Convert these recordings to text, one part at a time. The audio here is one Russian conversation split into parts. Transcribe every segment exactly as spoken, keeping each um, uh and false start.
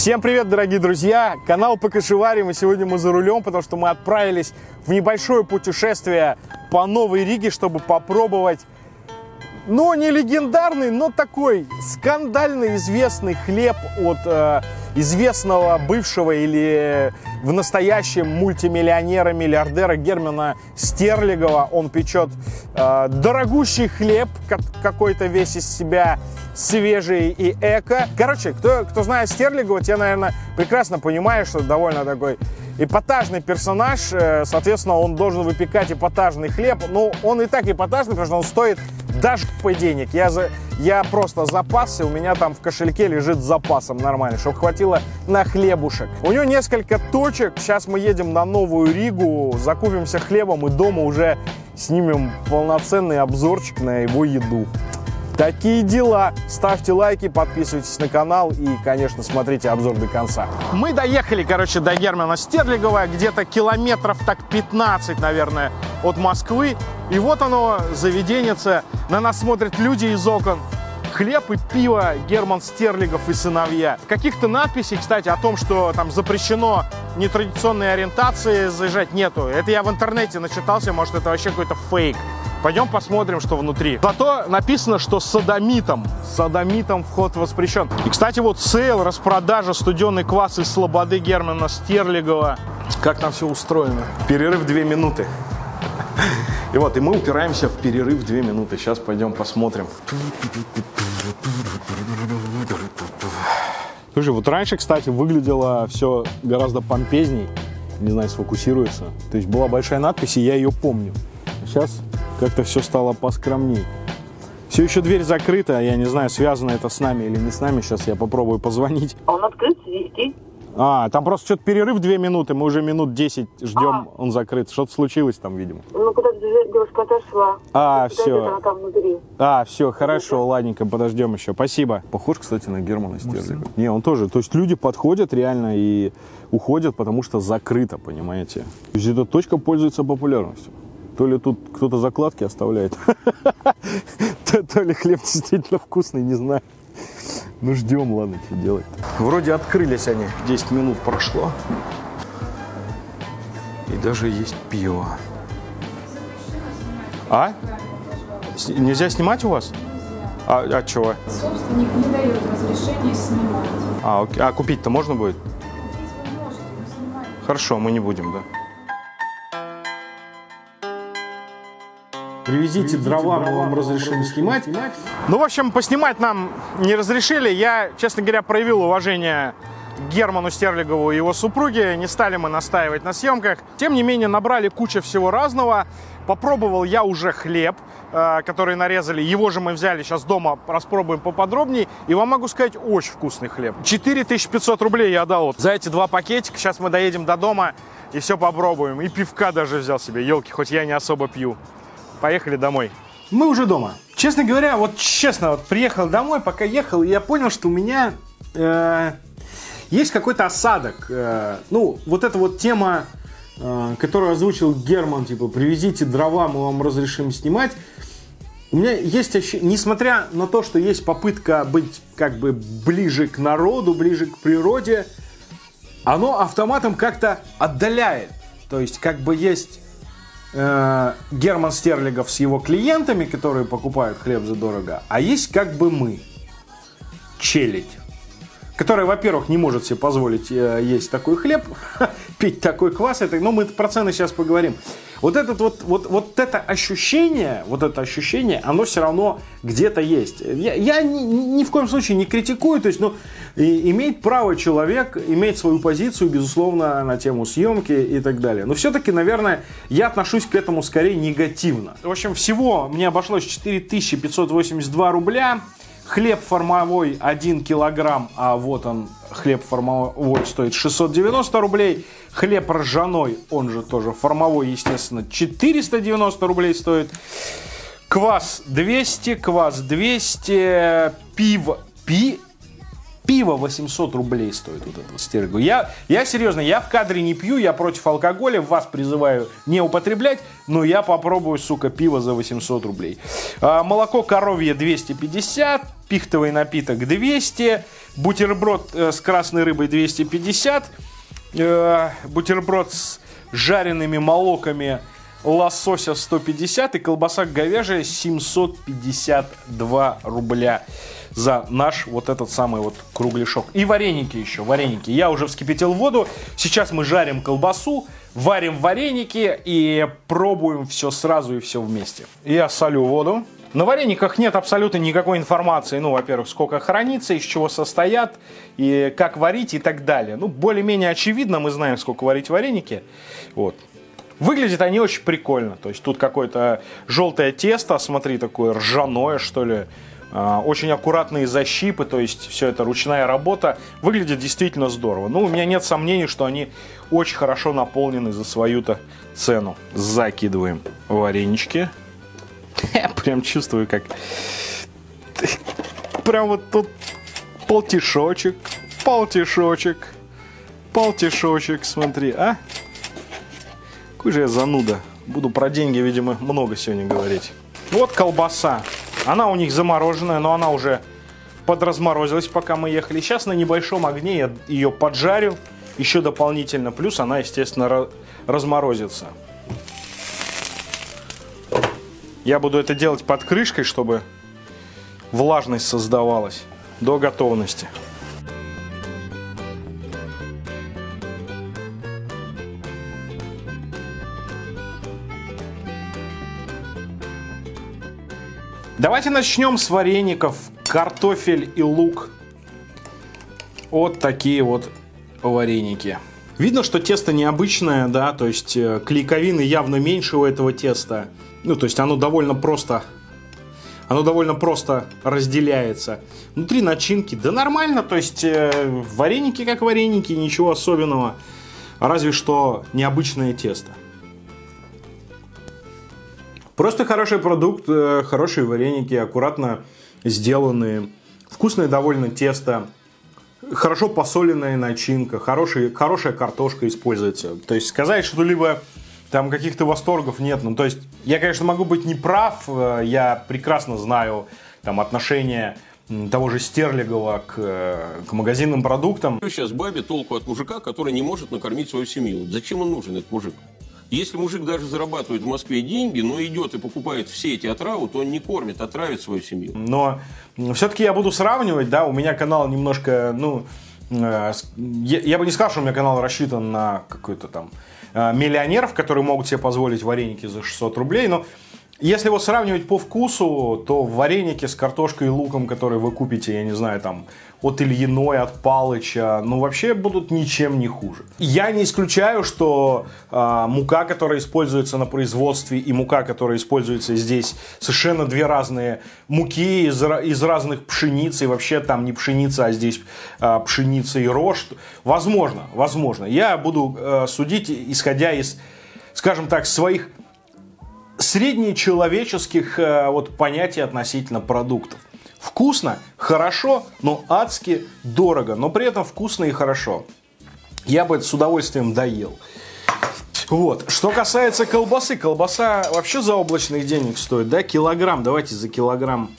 Всем привет, дорогие друзья! Канал «Покашеварим», и сегодня мы за рулем, потому что мы отправились в небольшое путешествие по Новой Риге, чтобы попробовать, ну, не легендарный, но такой скандально известный хлеб от э, известного бывшего или в настоящем мультимиллионера, миллиардера Германа Стерлигова. Он печет э, дорогущий хлеб, какой-то весь из себя свежий и эко. Короче, кто, кто знает Стерлигова, те, наверное, прекрасно понимаешь, что довольно такой эпатажный персонаж. Соответственно, он должен выпекать эпатажный хлеб. Ну, он и так эпатажный, потому что он стоит даже по денег. Я, за, я просто запас, и у меня там в кошельке лежит с запасом нормально, чтобы хватило на хлебушек. У него несколько точек. Сейчас мы едем на Новую Ригу, закупимся хлебом и дома уже снимем полноценный обзорчик на его еду. Такие дела. Ставьте лайки, подписывайтесь на канал и, конечно, смотрите обзор до конца. Мы доехали, короче, до Германа Стерлигова, где-то километров так пятнадцать, наверное, от Москвы. И вот оно, заведенница, на нас смотрят люди из окон. Хлеб и пиво, Герман Стерлигов и сыновья. Каких-то надписей, кстати, о том, что там запрещено нетрадиционные ориентации заезжать, нету. Это я в интернете начитался, может, это вообще какой-то фейк. Пойдем посмотрим, что внутри. Зато написано, что с содомитом. С содомитом вход воспрещен. И, кстати, вот сейл, распродажа, студеный квас из Слободы Германа Стерлигова. Как там все устроено. Перерыв две минуты. И вот, и мы упираемся в перерыв две минуты. Сейчас пойдем посмотрим. Слушай, вот раньше, кстати, выглядело все гораздо помпезней. Не знаю, сфокусируется. То есть была большая надпись, и я ее помню. Сейчас как-то все стало поскромней. Все еще дверь закрыта, я не знаю, связано это с нами или не с нами. Сейчас я попробую позвонить. Он открыт, везде. А, там просто что-то перерыв две минуты, мы уже минут десять ждем, а. Он закрыт. Что-то случилось там, видимо. Ну, куда девушка отошла. А, куда все. Она там внутри. А, все, хорошо, это... ладненько, подождем еще. Спасибо. Похож, кстати, на Германа Стерлигова. Не, он тоже. То есть люди подходят реально и уходят, потому что закрыто, понимаете. То есть эта точка пользуется популярностью. То ли тут кто-то закладки оставляет, то ли хлеб действительно вкусный, не знаю. Ну ждем, ладно, что делать-то. Вроде открылись они, десять минут прошло. И даже есть пиво. А? Нельзя снимать у вас? А, а чего? Собственник не дает разрешения снимать. А, окей. А купить-то можно будет? Купить вы можете, но снимать. Хорошо, мы не будем, да? Привезите, Привезите дрова, мы вам разрешим снимать. снимать. Ну, в общем, поснимать нам не разрешили. Я, честно говоря, проявил уважение к Герману Стерлигову и его супруге. Не стали мы настаивать на съемках. Тем не менее, набрали кучу всего разного. Попробовал я уже хлеб, который нарезали. Его же мы взяли сейчас дома, распробуем поподробнее. И вам могу сказать, очень вкусный хлеб. четыре тысячи пятьсот рублей я отдал за эти два пакетика. Сейчас мы доедем до дома и все попробуем. И пивка даже взял себе. Елки, хоть я не особо пью. Поехали домой. Мы уже дома. Честно говоря, вот честно, вот приехал домой, пока ехал, и я понял, что у меня э, есть какой-то осадок. Э, ну, вот эта вот тема, э, которую озвучил Герман, типа, привезите дрова, мы вам разрешим снимать. У меня есть ощущение, несмотря на то, что есть попытка быть как бы ближе к народу, ближе к природе, оно автоматом как-то отдаляет. То есть как бы есть... Герман Стерлигов с его клиентами, которые покупают хлеб задорого, а есть как бы мы, челядь, которая, во-первых, не может себе позволить есть такой хлеб, пить такой квас, это, ну, мы про цены сейчас поговорим. Вот, этот, вот, вот, вот это ощущение, вот это ощущение, оно все равно где-то есть. Я, я ни, ни в коем случае не критикую, то есть, ну, и, имеет право человек иметь свою позицию, безусловно, на тему съемки и так далее. Но все-таки, наверное, я отношусь к этому скорее негативно. В общем, всего мне обошлось четыре тысячи пятьсот восемьдесят два рубля. Хлеб формовой один килограмм, а вот он, хлеб формовой стоит шестьсот девяносто рублей. Хлеб ржаной, он же тоже формовой, естественно, четыреста девяносто рублей стоит. Квас двести, квас двести, пиво, пи, пиво восемьсот рублей стоит вот этого Стерлигова. Я, я серьезно, я в кадре не пью, я против алкоголя, вас призываю не употреблять, но я попробую, сука, пиво за восемьсот рублей. А, молоко коровье двести пятьдесят. Пихтовый напиток двести, Бутерброд с красной рыбой двести пятьдесят. Бутерброд с жареными молоками лосося сто пятьдесят. И колбаса говяжья семьсот пятьдесят два рубля за наш вот этот самый вот кругляшок. И вареники еще, вареники. Я уже вскипятил воду. Сейчас мы жарим колбасу, варим вареники и пробуем все сразу и все вместе. Я солю воду. На варениках нет абсолютно никакой информации, ну, во-первых, сколько хранится, из чего состоят, и как варить и так далее. Ну, более-менее очевидно, мы знаем, сколько варить вареники. Вот. Выглядят они очень прикольно. То есть тут какое-то желтое тесто, смотри, такое ржаное, что ли. Очень аккуратные защипы, то есть все это ручная работа. Выглядит действительно здорово. Ну, у меня нет сомнений, что они очень хорошо наполнены за свою-то цену. Закидываем варенички. Я прям чувствую, как прям вот тут полтишочек, полтишочек, полтишочек, смотри, а? Какой же я зануда. Буду про деньги, видимо, много сегодня говорить. Вот колбаса. Она у них замороженная, но она уже подразморозилась, пока мы ехали. Сейчас на небольшом огне я ее поджарю еще дополнительно. Плюс она, естественно, разморозится. Я буду это делать под крышкой, чтобы влажность создавалась до готовности. Давайте начнем с вареников. Картофель и лук. Вот такие вот вареники. Видно, что тесто необычное, да, то есть клейковины явно меньше у этого теста. Ну, то есть оно довольно просто, оно довольно просто разделяется. Внутри начинки, да нормально, то есть вареники как вареники, ничего особенного, разве что необычное тесто. Просто хороший продукт, хорошие вареники, аккуратно сделанные, вкусное довольно тесто, хорошо посоленная начинка, хороший, хорошая картошка используется. То есть сказать что-либо там каких-то восторгов нет. Ну, то есть я, конечно, могу быть неправ, я прекрасно знаю там отношение того же Стерлигова к, к магазинным продуктам. Сейчас бабе толку от мужика, который не может накормить свою семью. Зачем он нужен, этот мужик? Если мужик даже зарабатывает в Москве деньги, но идет и покупает все эти отравы, то он не кормит, отравит свою семью. Но все-таки я буду сравнивать, да, у меня канал немножко, ну, э, я, я бы не сказал, что у меня канал рассчитан на какой-то там э, миллионеров, которые могут себе позволить вареники за шестьсот рублей, но если его сравнивать по вкусу, то вареники с картошкой и луком, которые вы купите, я не знаю, там, от Ильиной, от Палыча, ну вообще будут ничем не хуже. Я не исключаю, что э, мука, которая используется на производстве, и мука, которая используется здесь, совершенно две разные муки из, из разных пшениц, и вообще там не пшеница, а здесь э, пшеница и рожь. Возможно, возможно. Я буду э, судить, исходя из, скажем так, своих среднечеловеческих э, вот, понятий относительно продуктов. Вкусно, хорошо, но адски дорого. Но при этом вкусно и хорошо. Я бы это с удовольствием доел. Вот. Что касается колбасы. Колбаса вообще за облачных денег стоит. Да? Килограмм. Давайте за килограмм.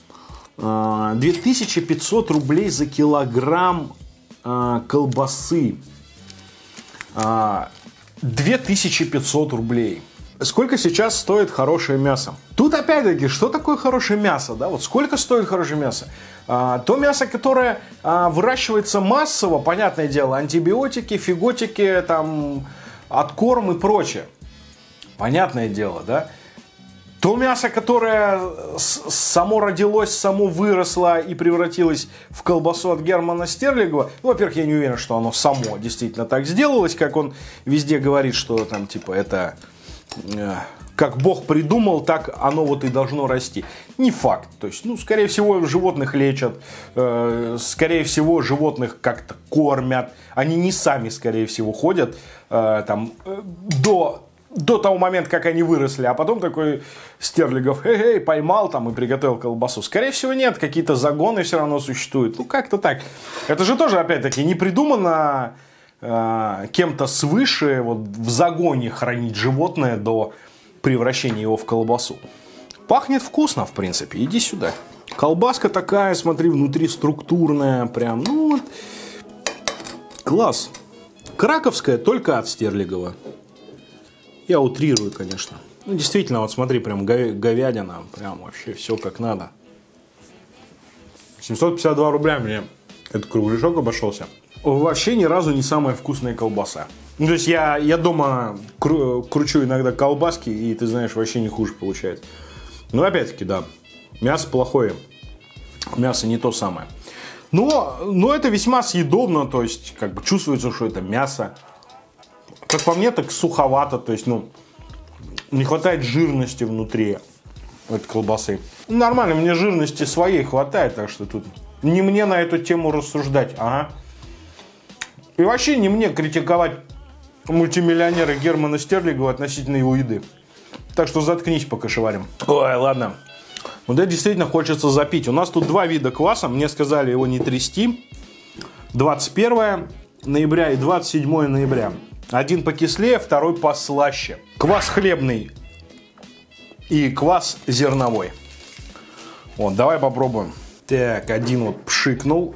две тысячи пятьсот рублей за килограмм колбасы. две тысячи пятьсот рублей. Сколько сейчас стоит хорошее мясо? Тут опять-таки, что такое хорошее мясо? Да? Вот сколько стоит хорошее мясо? А, то мясо, которое а, выращивается массово, понятное дело, антибиотики, фиготики, там, откорм и прочее. Понятное дело, да? То мясо, которое само родилось, само выросло и превратилось в колбасу от Германа Стерлигова. Ну, во-первых, я не уверен, что оно само действительно так сделалось, как он везде говорит, что там, типа, это... как Бог придумал, так оно вот и должно расти. Не факт. То есть, ну, скорее всего, животных лечат, э, скорее всего, животных как-то кормят. Они не сами, скорее всего, ходят э, там, э, до, до того момента, как они выросли. А потом такой Стерлигов, эй, поймал там и приготовил колбасу. Скорее всего, нет. Какие-то загоны все равно существуют. Ну, как-то так. Это же тоже, опять-таки, не придумано... кем-то свыше вот, в загоне хранить животное до превращения его в колбасу. Пахнет вкусно, в принципе. Иди сюда. Колбаска такая, смотри, внутри структурная, прям, ну вот, класс. Краковская только от Стерлигова. Я утрирую, конечно. Ну, действительно, вот смотри, прям говядина, прям вообще все как надо. семьсот пятьдесят два рубля мне этот кругляшок обошелся. Вообще ни разу не самая вкусная колбаса. Ну, то есть я, я дома кру кручу иногда колбаски, и ты знаешь, вообще не хуже получается. Но опять-таки, да, мясо плохое, мясо не то самое. Но, но это весьма съедобно, то есть как бы чувствуется, что это мясо. Как по мне, так суховато, то есть, ну, не хватает жирности внутри этой колбасы. Нормально, мне жирности своей хватает, так что тут не мне на эту тему рассуждать, ага. И вообще не мне критиковать мультимиллионера Германа Стерлигова относительно его еды. Так что заткнись, пока шеварим. Ой, ладно. Вот это действительно хочется запить. У нас тут два вида кваса. Мне сказали его не трясти. двадцать первое ноября и двадцать седьмое ноября. Один покислее, второй послаще. Квас хлебный и квас зерновой. Вот, давай попробуем. Так, один вот пшикнул.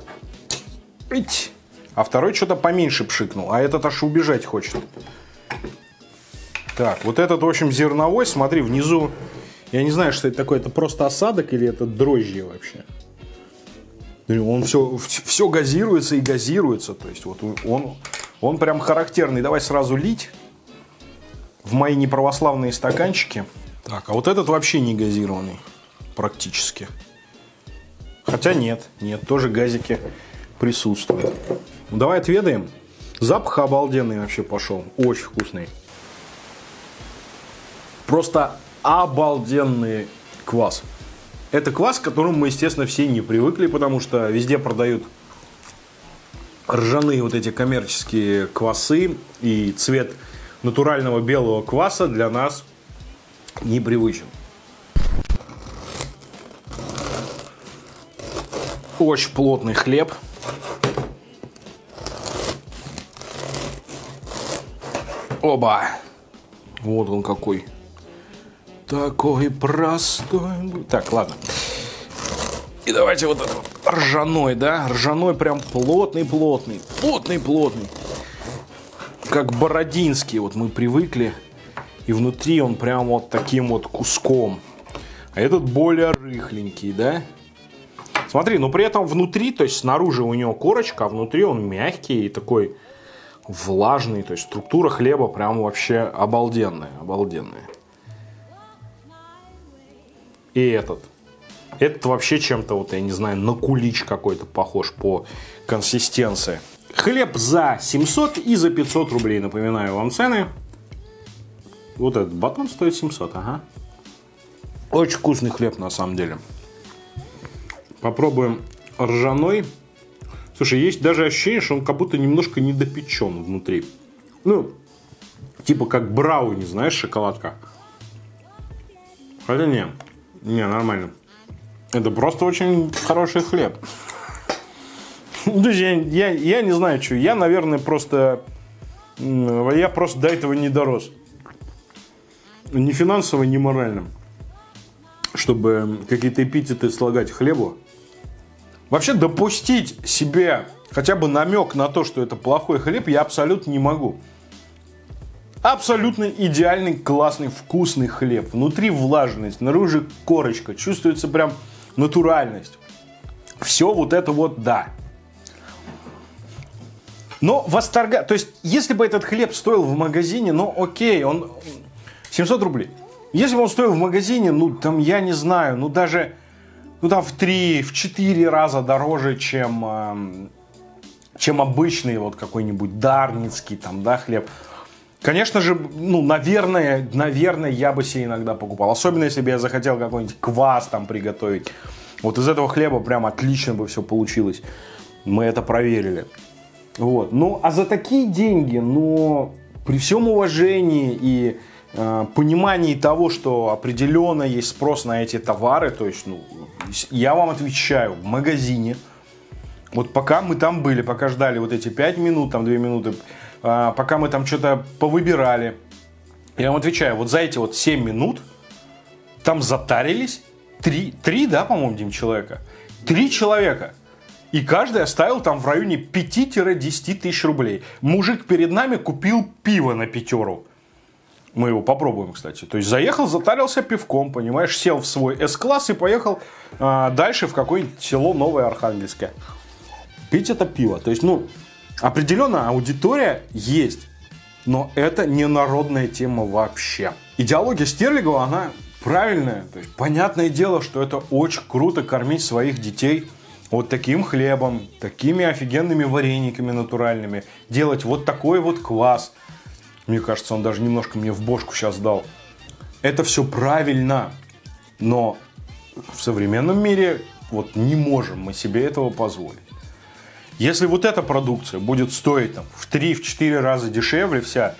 Ить. А второй что-то поменьше пшикнул. А этот аж убежать хочет. Так, вот этот, в общем, зерновой. Смотри, внизу. Я не знаю, что это такое. Это просто осадок или это дрожжи вообще? Он все, все газируется и газируется. То есть вот он, он прям характерный. Давай сразу лить в мои неправославные стаканчики. Так, а вот этот вообще не газированный практически. Хотя нет, нет, тоже газики присутствуют. Ну, давай отведаем. Запах обалденный вообще пошел. Очень вкусный. Просто обалденный квас. Это квас, к которому мы, естественно, все не привыкли, потому что везде продают ржаные вот эти коммерческие квасы. И цвет натурального белого кваса для нас непривычен. Очень плотный хлеб. Оба! Вот он какой. Такой простой. Так, ладно. И давайте вот этот ржаной, да? Ржаной прям плотный-плотный. Плотный-плотный. Как бородинский. Вот мы привыкли. И внутри он прям вот таким вот куском. А этот более рыхленький, да? Смотри, но при этом внутри, то есть снаружи у него корочка, а внутри он мягкий и такой влажный. То есть структура хлеба прям вообще обалденная. Обалденная. И этот. Этот вообще чем-то, вот я не знаю, на кулич какой-то похож по консистенции. Хлеб за семьсот и за пятьсот рублей. Напоминаю вам цены. Вот этот батон стоит семьсот, ага. Очень вкусный хлеб на самом деле. Попробуем ржаной. Слушай, есть даже ощущение, что он как будто немножко недопечен внутри. Ну, типа как брауни, знаешь, шоколадка. Хотя не, не, нормально. Это просто очень хороший хлеб. Друзья, я, я не знаю, что. Я, наверное, просто... Я просто до этого не дорос. Ни финансово, ни морально. Чтобы какие-то эпитеты слагать хлебу. Вообще допустить себе хотя бы намек на то, что это плохой хлеб, я абсолютно не могу. Абсолютно идеальный, классный, вкусный хлеб. Внутри влажность, наружу корочка. Чувствуется прям натуральность. Все вот это вот да. Но восторга... То есть, если бы этот хлеб стоил в магазине, ну окей, он... семьсот рублей. Если бы он стоил в магазине, ну там, я не знаю, ну даже... Ну, там в три, в четыре раза дороже, чем, чем обычный вот какой-нибудь дарницкий там, да, хлеб. Конечно же, ну, наверное, наверное, я бы себе иногда покупал. Особенно, если бы я захотел какой-нибудь квас там приготовить. Вот из этого хлеба прям отлично бы все получилось. Мы это проверили. Вот. Ну, а за такие деньги, но при всем уважении и... понимании того, что определенно есть спрос на эти товары, то есть, ну, я вам отвечаю, в магазине, вот пока мы там были, пока ждали вот эти пять минут, там две минуты, пока мы там что-то повыбирали, я вам отвечаю, вот за эти вот семь минут там затарились Три, три, да, по-моему, Дим, человека? Три человека. И каждый оставил там в районе пяти-десяти тысяч рублей. Мужик перед нами купил пиво на пятеру. Мы его попробуем, кстати. То есть заехал, затарился пивком, понимаешь, сел в свой эс-класс и поехал а, дальше в какое-нибудь село Новое Архангельское. Пить это пиво. То есть, ну, определенно аудитория есть, но это не народная тема вообще. Идеология Стерлигова, она правильная. То есть, понятное дело, что это очень круто кормить своих детей вот таким хлебом, такими офигенными варениками натуральными, делать вот такой вот квас. Мне кажется, он даже немножко мне в бошку сейчас дал. Это все правильно, но в современном мире вот не можем мы себе этого позволить. Если вот эта продукция будет стоить там, в три-четыре раза дешевле вся,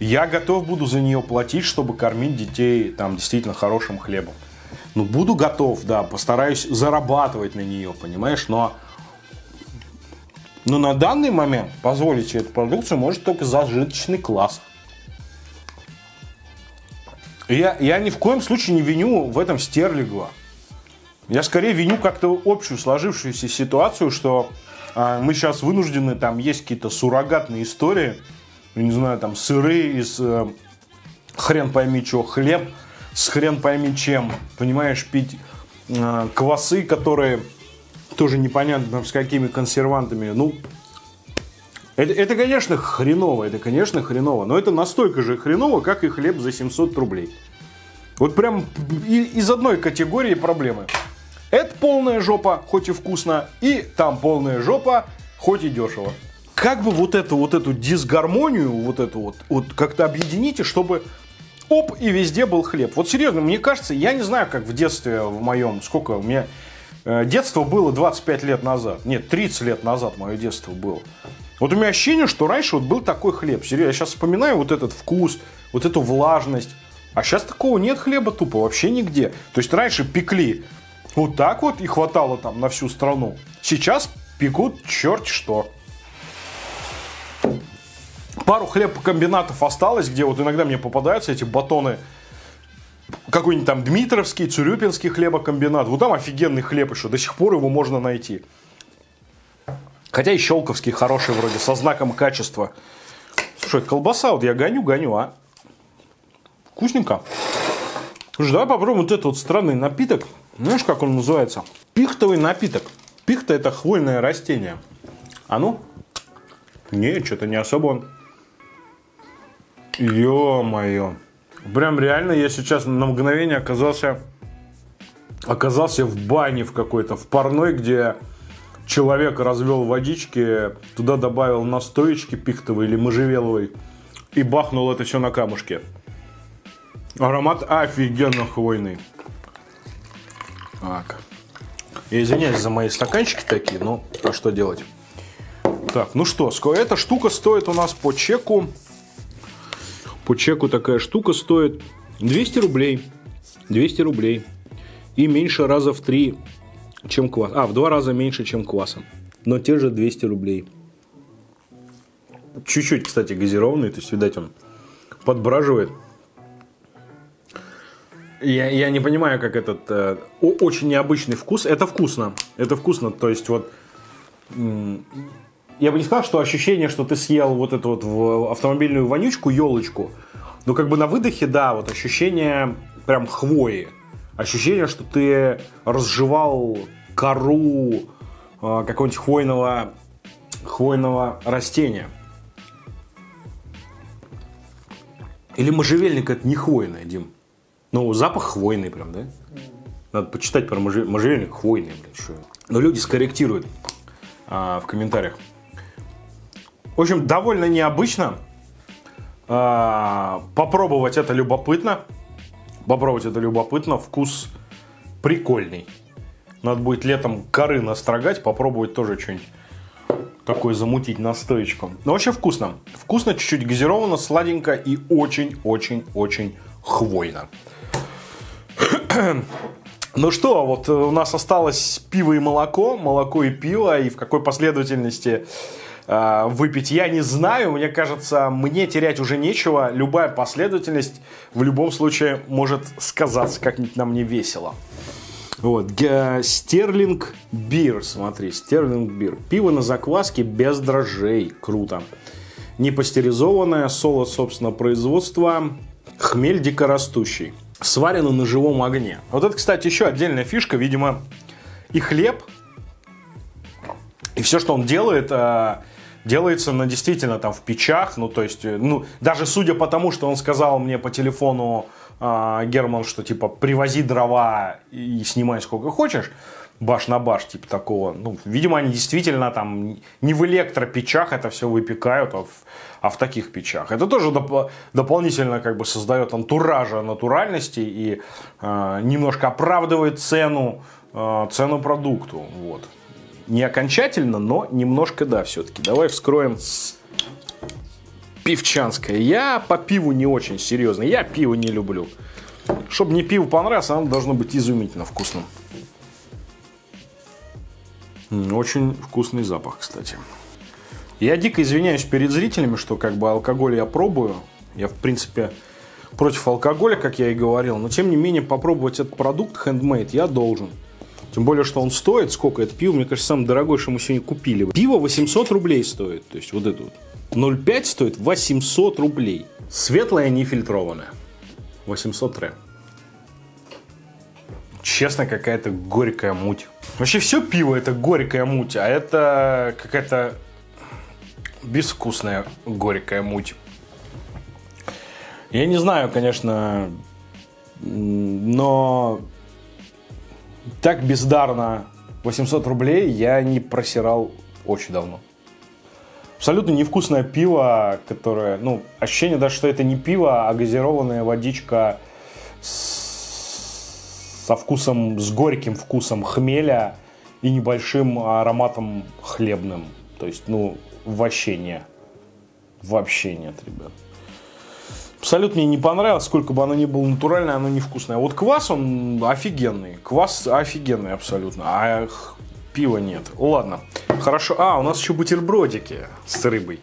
я готов буду за нее платить, чтобы кормить детей там, действительно хорошим хлебом. Ну, буду готов, да, постараюсь зарабатывать на нее, понимаешь, но... Но на данный момент позволить себе эту продукцию может только зажиточный класс. Я, я ни в коем случае не виню в этом Стерлигова. Я скорее виню как-то общую сложившуюся ситуацию, что а, мы сейчас вынуждены, там есть какие-то суррогатные истории, не знаю, там сыры из э, хрен пойми чего, хлеб с хрен пойми чем, понимаешь, пить э, квасы, которые... Тоже непонятно, с какими консервантами. Ну, это, это, конечно, хреново. Это, конечно, хреново. Но это настолько же хреново, как и хлеб за семьсот рублей. Вот прям из одной категории проблемы. Это полная жопа, хоть и вкусно. И там полная жопа, хоть и дешево. Как бы вот эту, вот эту дисгармонию, вот эту вот, вот как-то объедините, чтобы... Оп, и везде был хлеб. Вот серьезно, мне кажется, я не знаю, как в детстве в моем, сколько у меня... Детство было двадцать пять лет назад. Нет, тридцать лет назад мое детство было. Вот у меня ощущение, что раньше вот был такой хлеб. Серьезно, я сейчас вспоминаю вот этот вкус, вот эту влажность. А сейчас такого нет хлеба тупо вообще нигде. То есть раньше пекли вот так вот и хватало там на всю страну. Сейчас пекут черт что. Пару хлебокомбинатов осталось, где вот иногда мне попадаются эти батоны. Какой-нибудь там Дмитровский, Цурюпинский хлебокомбинат. Вот там офигенный хлеб еще. До сих пор его можно найти. Хотя и Щелковский хороший вроде, со знаком качества. Слушай, колбаса вот я гоню-гоню, а. Вкусненько. Слушай, давай попробуем вот этот вот странный напиток. Знаешь, как он называется? Пихтовый напиток. Пихта — это хвойное растение. А ну? Не, что-то не особо он. Ё-моё. Прям реально я сейчас на мгновение оказался, оказался в бане в какой-то, в парной, где человек развел водички, туда добавил настоечки пихтовой или можжевеловой и бахнул это все на камушке. Аромат офигенно хвойный. Так. Я извиняюсь за мои стаканчики такие, но а что делать? Так, ну что, эта штука стоит у нас по чеку. По чеку такая штука стоит двести рублей. двести рублей. И меньше раза в три, чем квас. А, в два раза меньше, чем кваса. Но те же двести рублей. Чуть-чуть, кстати, газированный. То есть, видать, он подбраживает. Я, я не понимаю, как этот... Э, очень необычный вкус. Это вкусно. Это вкусно. То есть, вот... Я бы не сказал, что ощущение, что ты съел вот эту вот в автомобильную вонючку, елочку. Но как бы на выдохе, да, вот ощущение прям хвои. Ощущение, что ты разжевал кору э, какого-нибудь хвойного, хвойного растения. Или можжевельник — это не хвойное, Дим. Ну, запах хвойный прям, да? Надо почитать про можжевельник, хвойный, блин, что. Но люди скорректируют э, в комментариях. В общем, довольно необычно. Попробовать это любопытно. Попробовать это любопытно. Вкус прикольный. Надо будет летом коры настрогать. Попробовать тоже что-нибудь такое замутить настоечку. Но вообще вкусно. Вкусно, чуть-чуть газировано, сладенько и очень-очень-очень хвойно. Ну что, вот у нас осталось пиво и молоко. Молоко и пиво. И в какой последовательности... выпить я не знаю, мне кажется, мне терять уже нечего. Любая последовательность в любом случае может сказаться как-нибудь на мне весело. Вот. Стерлинг бир, смотри, стерлинг бир. Пиво на закваске без дрожжей, круто. Непастеризованное, солод собственного производства, хмель дикорастущий. Сварено на живом огне. Вот это, кстати, еще отдельная фишка, видимо, и хлеб, и все, что он делает, делается на, действительно там в печах. Ну, то есть, ну, даже судя по тому, что он сказал мне по телефону, Герман, что типа привози дрова и снимай сколько хочешь, баш на баш, типа такого. Ну, видимо, они действительно там не в электропечах это все выпекают, а в, а в таких печах. Это тоже доп дополнительно как бы создает антуража натуральности и э, немножко оправдывает цену, э, цену продукту. Вот. Не окончательно, но немножко да, все-таки. Давай вскроем. Пивчанская. Я по пиву не очень серьезно. Я пиво не люблю. Чтобы мне пиво понравилось, оно должно быть изумительно вкусным. Очень вкусный запах, кстати. Я дико извиняюсь перед зрителями, что как бы алкоголь я пробую. Я, в принципе, против алкоголя, как я и говорил. Но, тем не менее, попробовать этот продукт хендмейд я должен. Тем более, что он стоит. Сколько это пиво? Мне кажется, самое дорогое, что мы сегодня купили. Пиво восемьсот рублей стоит. То есть, вот это вот. ноль пять стоит восемьсот рублей. Светлое, нефильтрованное. восемьсот рэ. Честно, какая-то горькая муть. Вообще все пиво это горькая муть, а это какая-то безвкусная горькая муть. Я не знаю, конечно, но так бездарно восемьсот рублей я не просирал очень давно. Абсолютно невкусное пиво, которое, ну, ощущение даже, что это не пиво, а газированная водичка с... со вкусом, с горьким вкусом хмеля и небольшим ароматом хлебным. То есть, ну, вообще не. Вообще нет, ребят. Абсолютно мне не понравилось, сколько бы оно ни было натуральное, оно невкусное. Вот квас, он офигенный. Квас офигенный абсолютно. А пива нет. Ладно. Хорошо. А, у нас еще бутербродики с рыбой.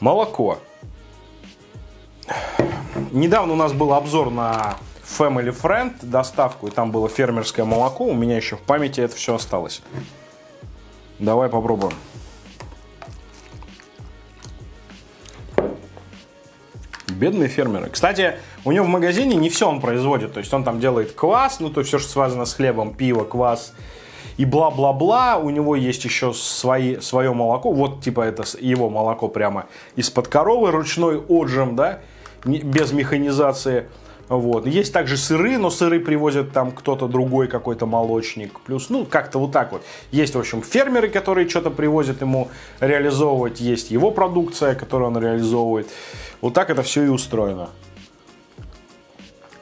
Молоко. Недавно у нас был обзор на Family Friend, доставку, и там было фермерское молоко. У меня еще в памяти это все осталось. Давай попробуем. Бедные фермеры. Кстати, у него в магазине не все он производит. То есть он там делает квас, ну то все, что связано с хлебом, пиво, квас. И бла-бла-бла, у него есть еще свои, свое молоко, вот типа это его молоко прямо из-под коровы, ручной отжим, да, без механизации, вот. Есть также сыры, но сыры привозят там кто-то другой, какой-то молочник, плюс, ну, как-то вот так вот. Есть, в общем, фермеры, которые что-то привозят ему реализовывать, есть его продукция, которую он реализовывает, вот так это все и устроено.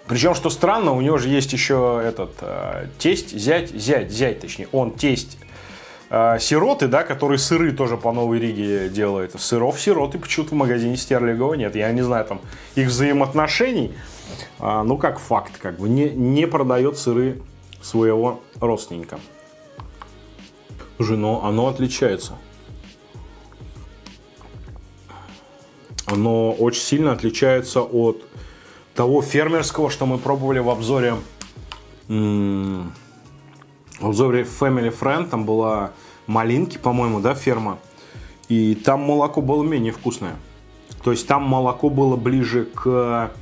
Причем, что странно, у него же есть еще этот э, тесть, зять, зять, зять, точнее, он тесть э, сироты, да, который сыры тоже по Новой Риге делает. Сыров сироты почему-то в магазине Стерлигова нет. Я не знаю там их взаимоотношений, э, ну как факт, как бы не, не продает сыры своего родственника. Слушай, но оно отличается. Оно очень сильно отличается от того фермерского, что мы пробовали в обзоре, в обзоре Family Friend, там была малинки, по-моему, да, ферма, и там молоко было менее вкусное, то есть там молоко было ближе к,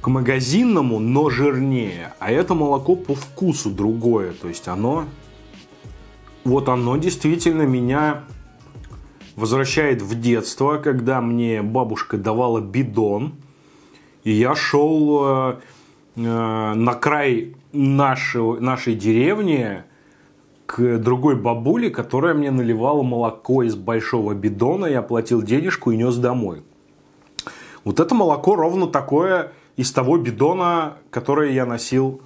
к магазинному, но жирнее, а это молоко по вкусу другое, то есть оно, вот оно действительно меня возвращает в детство, когда мне бабушка давала бидон. И я шел э, на край нашего, нашей деревни к другой бабуле, которая мне наливала молоко из большого бидона. Я платил денежку и нес домой. Вот это молоко ровно такое из того бидона, который я носил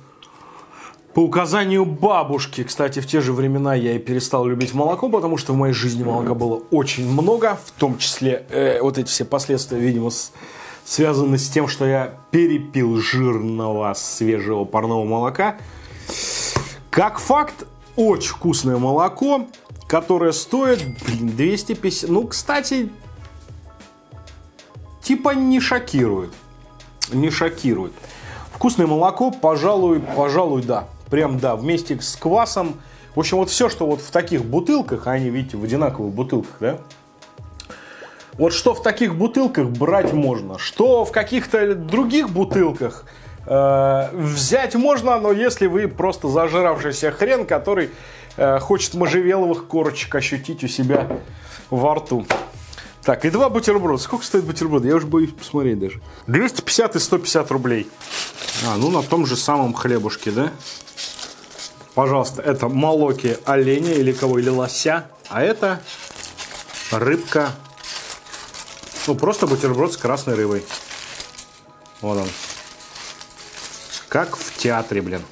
по указанию бабушки. Кстати, в те же времена я и перестал любить молоко, потому что в моей жизни молока было очень много. В том числе э, вот эти все последствия, видимо, с... связано с тем, что я перепил жирного свежего парного молока. Как факт, очень вкусное молоко, которое стоит, блин, двести пятьдесят. Ну, кстати, типа не шокирует. Не шокирует. Вкусное молоко, пожалуй, пожалуй, да. Прям, да, вместе с квасом. В общем, вот все, что вот в таких бутылках, они, видите, в одинаковых бутылках, да? Вот что в таких бутылках брать можно, что в каких-то других бутылках э, взять можно, но если вы просто зажравшийся хрен, который э, хочет можжевеловых корочек ощутить у себя во рту. Так, и два бутерброда. Сколько стоит бутерброд? Я уже боюсь посмотреть даже. двести пятьдесят и сто пятьдесят рублей. А, ну на том же самом хлебушке, да? Пожалуйста, это молоки оленя или кого, или лося. А это рыбка. Ну, просто бутерброд с красной рыбой. Вот он. Как в театре, блин.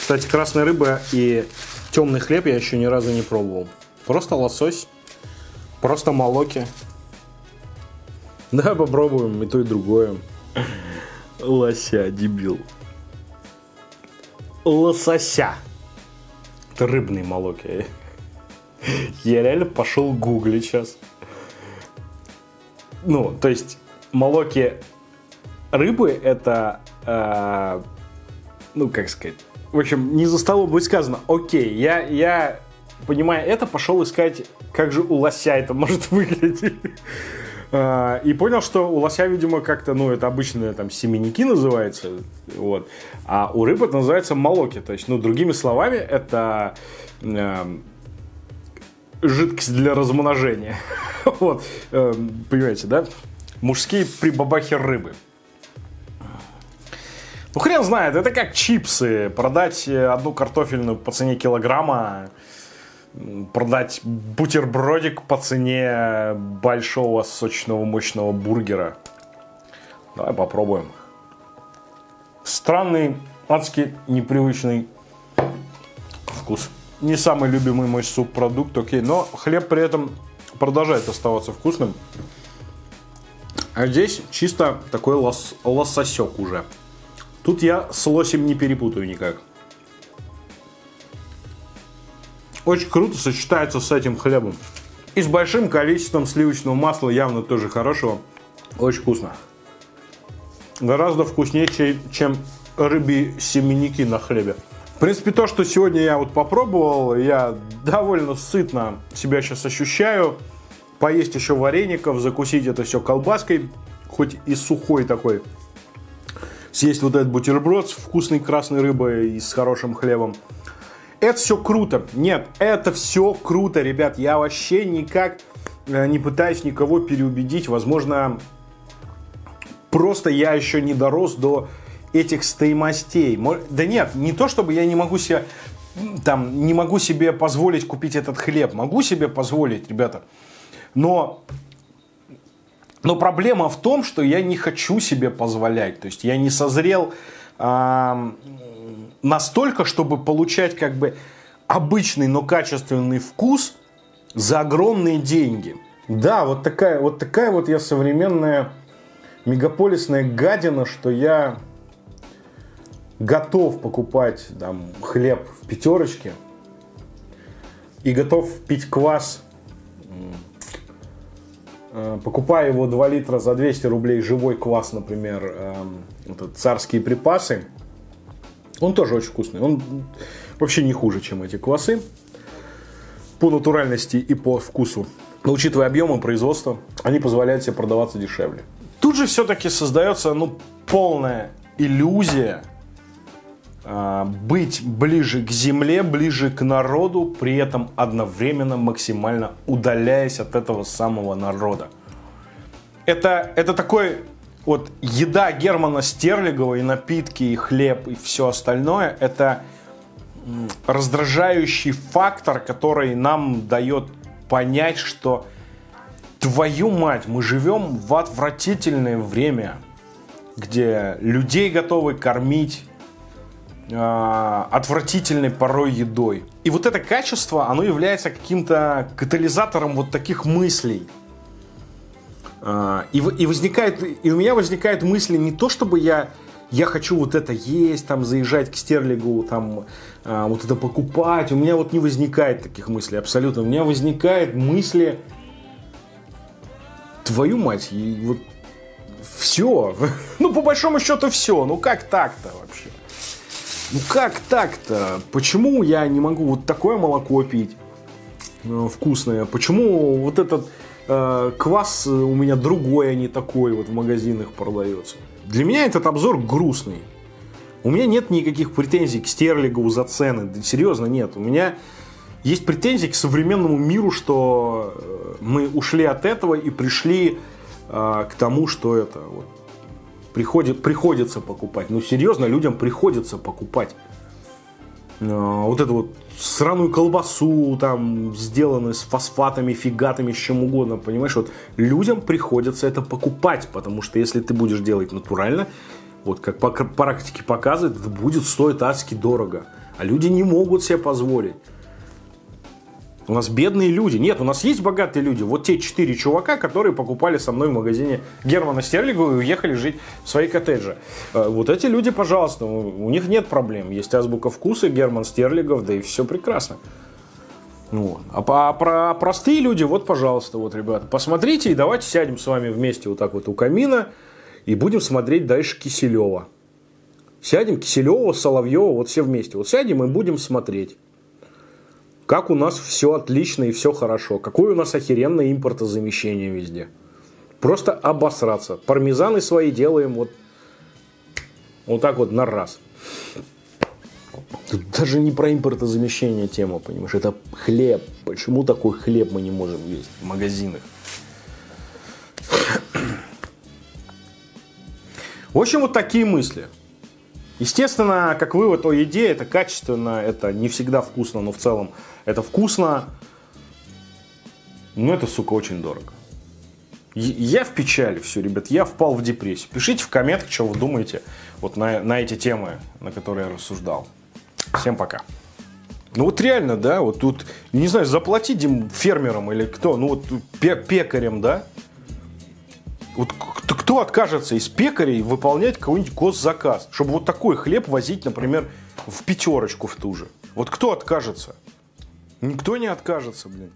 Кстати, красная рыба и темный хлеб я еще ни разу не пробовал. Просто лосось. Просто молоки. Да, попробуем и то, и другое. Лося, дебил. Лосося. Это рыбные молоки. Я реально пошел гуглить сейчас. Ну, то есть, молоки рыбы это, э, ну, как сказать, в общем, не за столом будет сказано, окей, я, я, понимая это, пошел искать, как же у лося это может выглядеть. И понял, что у лося, видимо, как-то, ну, это обычные там семенники называется, вот, а у рыбы это называется молоки, то есть, ну, другими словами, это... Э, жидкость для размножения. Вот, э, понимаете, да? Мужские прибабахи рыбы. Ну, хрен знает, это как чипсы. Продать одну картофельную по цене килограмма, продать бутербродик по цене большого, сочного, мощного бургера. Давай попробуем. Странный, адски непривычный вкус. Не самый любимый мой субпродукт, окей, но хлеб при этом продолжает оставаться вкусным. А здесь чисто такой лос лососек уже. Тут я с лосем не перепутаю никак. Очень круто сочетается с этим хлебом. И с большим количеством сливочного масла, явно тоже хорошего. Очень вкусно. Гораздо вкуснее, чем рыбьи семенники на хлебе. В принципе, то, что сегодня я вот попробовал, я довольно сытно себя сейчас ощущаю. Поесть еще вареников, закусить это все колбаской, хоть и сухой такой. Съесть вот этот бутерброд с вкусной красной рыбой и с хорошим хлебом. Это все круто. Нет, это все круто, ребят. Я вообще никак не пытаюсь никого переубедить. Возможно, просто я еще не дорос до... этих стоимостей. Да нет, не то чтобы я не могу себе там, не могу себе позволить купить этот хлеб. Могу себе позволить, ребята. Но, но проблема в том, что я не хочу себе позволять. То есть я не созрел э, настолько, чтобы получать как бы обычный, но качественный вкус за огромные деньги. Да, вот такая вот, такая вот я современная мегаполисная гадина, что я... готов покупать там хлеб в пятерочке и готов пить квас, покупая его два литра за двести рублей, живой квас, например, этот «Царские припасы». Он тоже очень вкусный, он вообще не хуже, чем эти квасы по натуральности и по вкусу. Но учитывая объемы производства, они позволяют себе продаваться дешевле. Тут же все-таки создается, ну, полная иллюзия быть ближе к земле, ближе к народу, при этом одновременно максимально удаляясь от этого самого народа. Это, это такой вот еда Германа Стерлигова, и напитки, и хлеб, и все остальное, это раздражающий фактор, который нам дает понять, что твою мать, мы живем в отвратительное время, где людей готовы кормить отвратительной порой едой. И вот это качество, оно является каким-то катализатором вот таких мыслей. И, и возникает, и у меня возникает мысль не то, чтобы я, я хочу вот это есть, там, заезжать к Стерлигу, там, вот это покупать. У меня вот не возникает таких мыслей абсолютно. У меня возникает мысли, твою мать, и вот все. Ну, по большому счету все. Ну, как так-то вообще? Ну как так-то? Почему я не могу вот такое молоко пить э, вкусное? Почему вот этот э, квас у меня другой, а не такой вот в магазинах продается? Для меня этот обзор грустный. У меня нет никаких претензий к Стерлигову за цены. Да, серьезно, нет. У меня есть претензии к современному миру, что мы ушли от этого и пришли э, к тому, что это... Вот, Приходит, приходится покупать. Ну, серьезно, людям приходится покупать. Э, вот эту вот сраную колбасу, там, сделанную с фосфатами, фигатами, с чем угодно, понимаешь? Вот людям приходится это покупать, потому что если ты будешь делать натурально, вот как по практике показывает, это будет стоить адски дорого. А люди не могут себе позволить. У нас бедные люди. Нет, у нас есть богатые люди. Вот те четыре чувака, которые покупали со мной в магазине Германа Стерлигова и уехали жить в свои коттеджи. Вот эти люди, пожалуйста, у них нет проблем. Есть Азбука вкуса, Герман Стерлигов, да и все прекрасно. Вот. А про, про простые люди, вот, пожалуйста, вот, ребят, посмотрите и давайте сядем с вами вместе вот так вот у камина и будем смотреть дальше Киселева. Сядем, Киселева, Соловьева, вот все вместе. Вот сядем и будем смотреть, как у нас все отлично и все хорошо. Какое у нас охеренное импортозамещение везде. Просто обосраться. Пармезаны свои делаем вот, вот так вот на раз. Тут даже не про импортозамещение тема, понимаешь. Это хлеб. Почему такой хлеб мы не можем есть в магазинах? В общем, вот такие мысли. Естественно, как вывод о еде, это качественно, это не всегда вкусно, но в целом это вкусно. Но это, сука, очень дорого. Я в печали все, ребят, я впал в депрессию. Пишите в комментах, что вы думаете вот на, на эти темы, на которые я рассуждал. Всем пока. Ну вот реально, да, вот тут, не знаю, заплатить им фермерам или кто, ну вот пекарям, да. Вот кто откажется из пекарей выполнять какой-нибудь госзаказ, чтобы вот такой хлеб возить, например, в пятерочку в ту же? Вот кто откажется? Никто не откажется, блин.